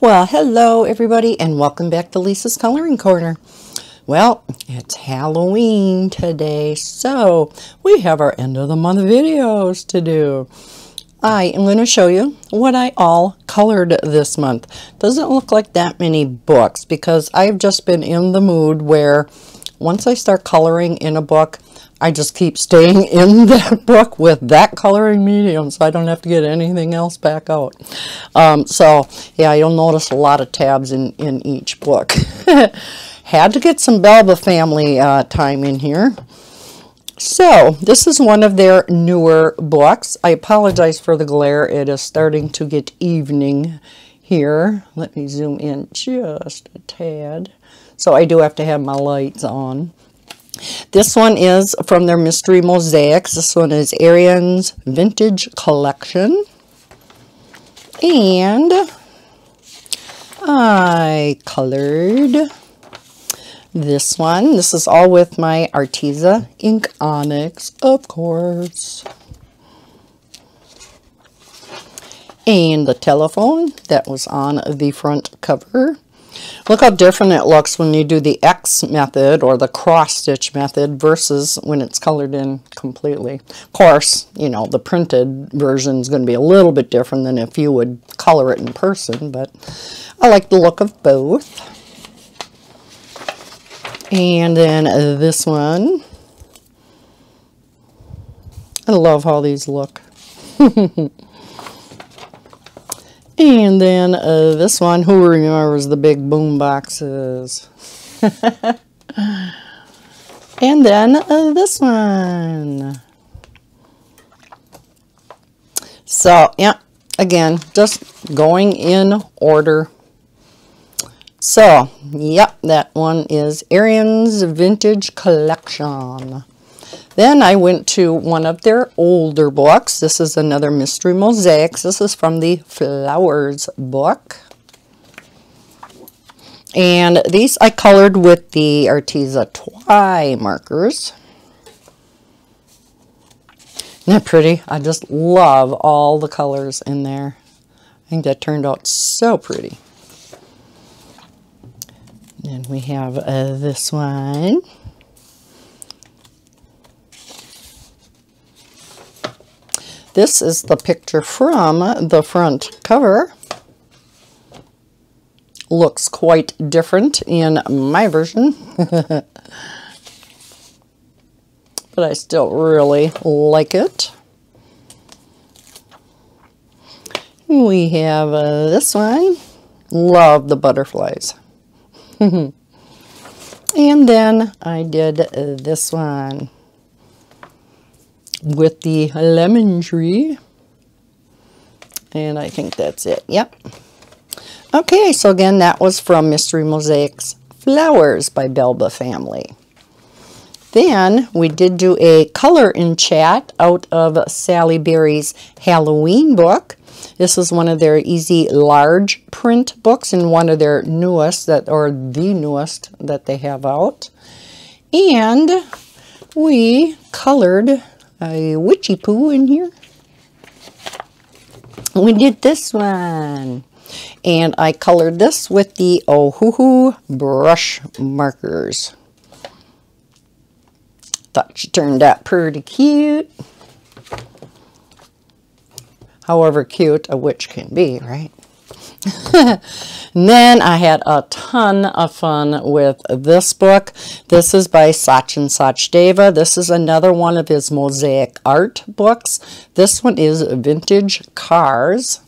Well, hello everybody and welcome back to Lisa's Coloring Corner. Well, it's Halloween today, so we have our end of the month videos to do. I am going to show you what I all colored this month. Doesn't look like that many books because I've just been in the mood where once I start coloring in a book, I just keep staying in that book with that coloring medium so I don't have to get anything else back out. So, yeah, you'll notice a lot of tabs in each book. Had to get some Belva family time in here. So, this is one of their newer books. I apologize for the glare. It is starting to get evening here. Let me zoom in just a tad. So, I do have to have my lights on. This one is from their Mystery Mosaics. This one is Arian's Vintage Collection. And I colored this one. This is all with my Arteza Ink Onyx, of course. And the telephone that was on the front cover. Look how different it looks when you do the X method or the cross-stitch method versus when it's colored in completely. Of course, you know, the printed version is going to be a little bit different than if you would color it in person, but I like the look of both. And then this one. I love how these look. And then this one, who remembers the big boom boxes? And then this one. So, yeah, again, just going in order. So, yep, that one is Arian's Vintage Collection. Then I went to one of their older books. This is another Mystery Mosaics. This is from the Flowers book. And these I colored with the Arteza TwiMarkers. Isn't that pretty? I just love all the colors in there. I think that turned out so pretty. And we have this one. This is the picture from the front cover. Looks quite different in my version. But I still really like it. We have this one. Love the butterflies. And then I did this one with the lemon tree, and I think that's it. Yep. Okay, so again, that was from Mystery Mosaics Flowers by Belva family. Then we did do a color in chat out of Sally Berry's Halloween book. This is one of their easy large print books and one of their newest that, or the newest that they have out. And we colored a witchy poo in here. We did this one. And I colored this with the Ohuhu brush markers. Thought she turned out pretty cute. However cute a witch can be, right? And then I had a ton of fun with this book. This is by Sachin Sachdeva. This is another one of his mosaic art books. This one is Vintage Cars.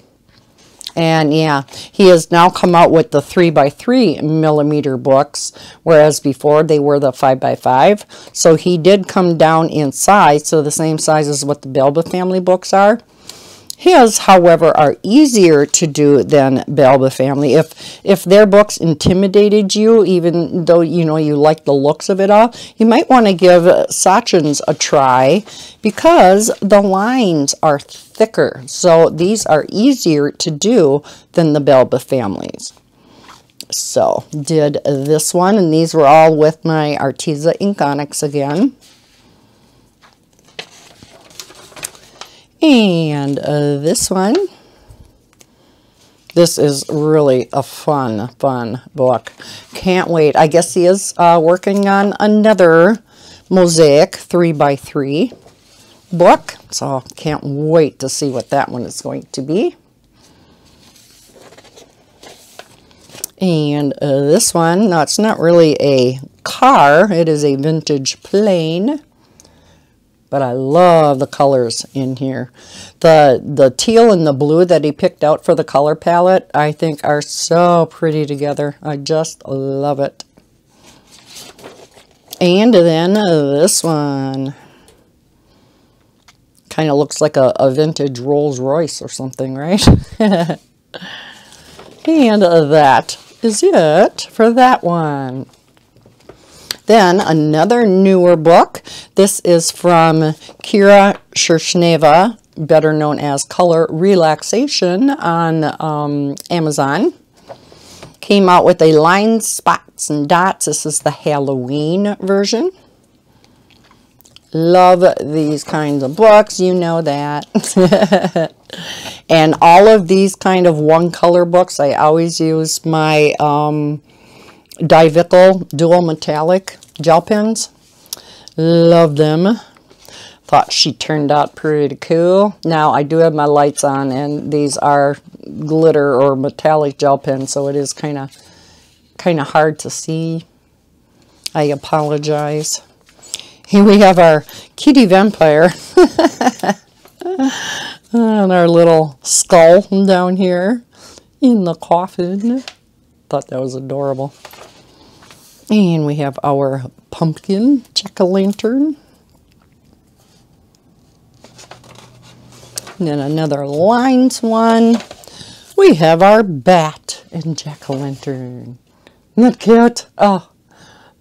And yeah, he has now come out with the 3x3 millimeter books, whereas before they were the 5x5. So he did come down in size, so the same size as what the Belva family books are. His, however, are easier to do than Belva family. If their books intimidated you, even though, you know, you like the looks of it all, you might want to give Sachin's a try because the lines are thicker. So these are easier to do than the Belva families. So did this one, and these were all with my Arteza Ink Onyx again. And this one, This is really a fun, fun book. Can't wait. I guess he is working on another mosaic 3x3 book. So can't wait to see what that one is going to be. And this one, no, it's not really a car. It is a vintage plane. But I love the colors in here. The teal and the blue that he picked out for the color palette, I think are so pretty together. I just love it. And then this one. Kind of looks like a vintage Rolls Royce or something, right? And that is it for that one. Then another newer book. This is from Kira Shershneva, better known as Color Relaxation on Amazon. Came out with a lines, spots, and dots. This is the Halloween version. Love these kinds of books. You know that. And all of these kind of one color books, I always use my Divicol dual metallic gel pens. Love them. Thought she turned out pretty cool. Now I do have my lights on and these are glitter or metallic gel pens, so it is kind of hard to see. I apologize. Here we have our kitty vampire and our little skull down here in the coffin. Thought that was adorable. And we have our pumpkin jack-o'-lantern. And then another lines one. We have our bat and jack-o'-lantern. Isn't that cute? Oh,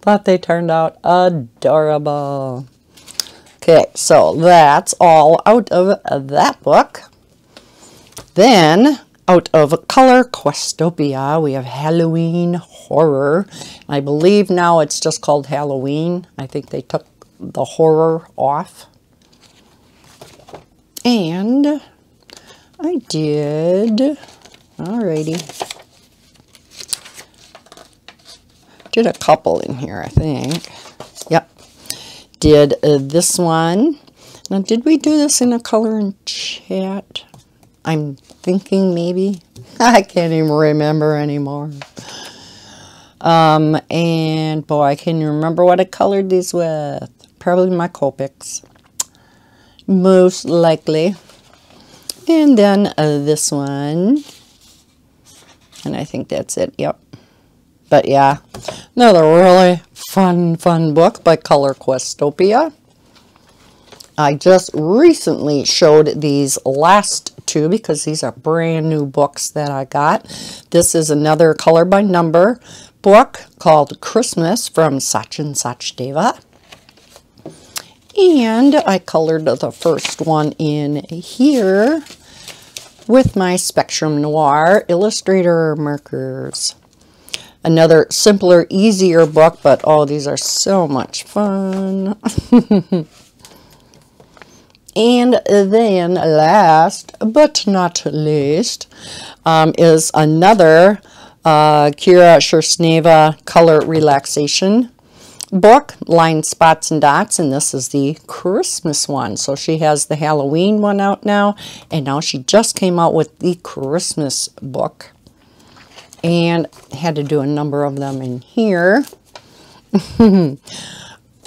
thought they turned out adorable. Okay, so that's all out of that book. Then out of Color Questopia, we have Halloween Horror. I believe now it's just called Halloween. I think they took the horror off. And I did, alrighty. Did a couple in here, I think. Yep. Did this one. Now, did we do this in a color and chat? I'm thinking maybe. I can't even remember anymore. And boy, I can't remember what I colored these with. Probably my Copics. Most likely. And then this one. And I think that's it. Yep. But yeah, another really fun, fun book by Color Questopia. I just recently showed these last two because these are brand new books that I got. This is another color by number book called Christmas from Sachin Sachdeva. And I colored the first one in here with my Spectrum Noir Illustrator markers. Another simpler, easier book, but oh, these are so much fun. And then last but not least is another Kira Shershneva Color Relaxation book, Line, Spots, and Dots, and this is the Christmas one. So she has the Halloween one out now, and now she just came out with the Christmas book. And had to do a number of them in here.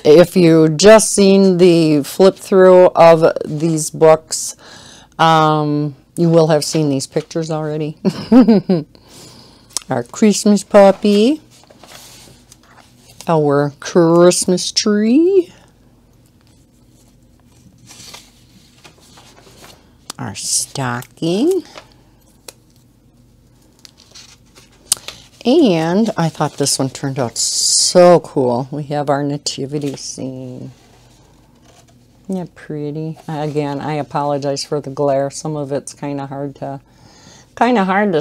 If you just seen the flip through of these books, you will have seen these pictures already. Our Christmas puppy, our Christmas tree, our stocking, and I thought this one turned out so cool. We have our nativity scene. Yeah, pretty. Again, I apologize for the glare. Some of it's kind of hard to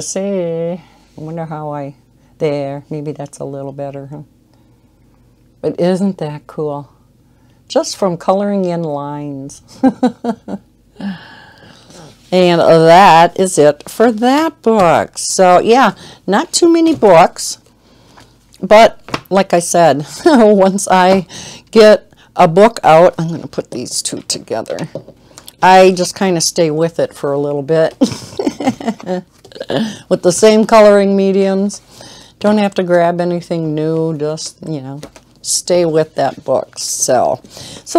see. I wonder how I. There, maybe that's a little better. Huh? But isn't that cool? Just from coloring in lines. And that is it for that book. So yeah, not too many books, but like I said, once I get a book out, I'm going to put these two together. I just kind of stay with it for a little bit with the same coloring mediums. Don't have to grab anything new, just, you know, stay with that book. So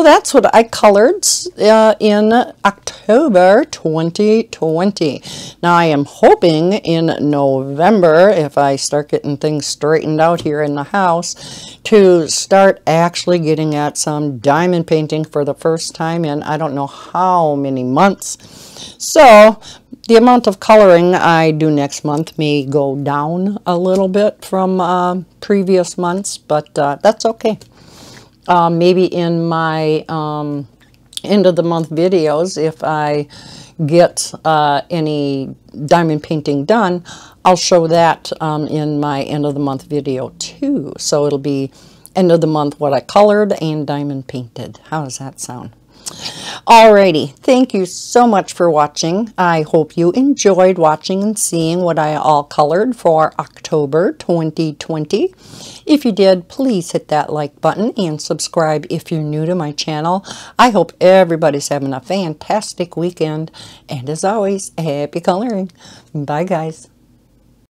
that's what I colored in October 2020. Now I am hoping in November, if I start getting things straightened out here in the house, to start actually getting at some diamond painting for the first time in I don't know how many months. So the amount of coloring I do next month may go down a little bit from previous months, but that's okay. Maybe in my end of the month videos, if I get any diamond painting done, I'll show that in my end of the month video too. So it'll be end of the month what I colored and diamond painted. How does that sound? Alrighty, thank you so much for watching. I hope you enjoyed watching and seeing what I all colored for October 2020. If you did, please hit that like button and subscribe if you're new to my channel. I hope everybody's having a fantastic weekend. And as always, happy coloring. Bye guys.